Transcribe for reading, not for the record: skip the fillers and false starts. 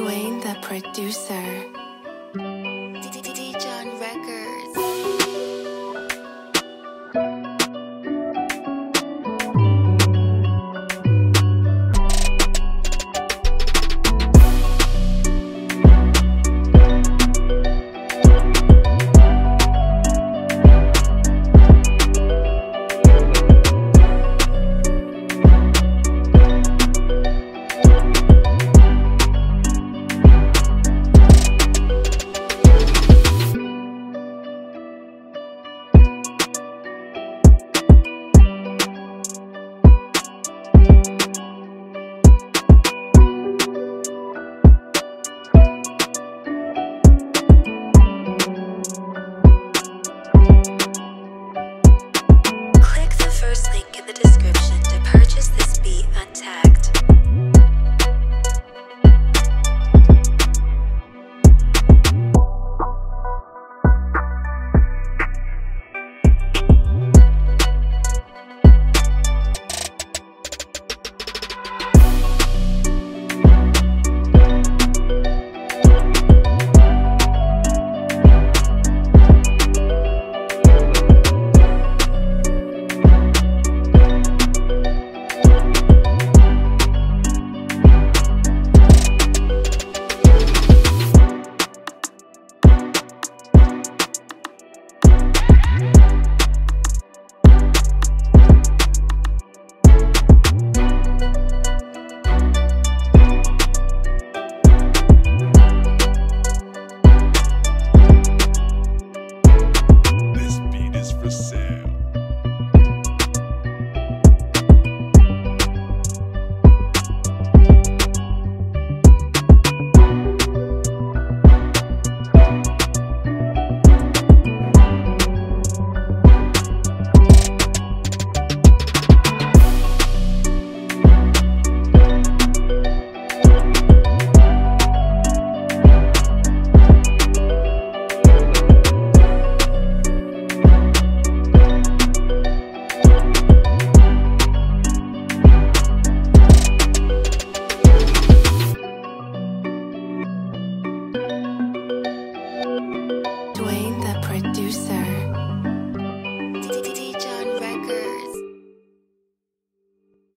Dwayne the producer. First link in the description to purchase this beat untagged.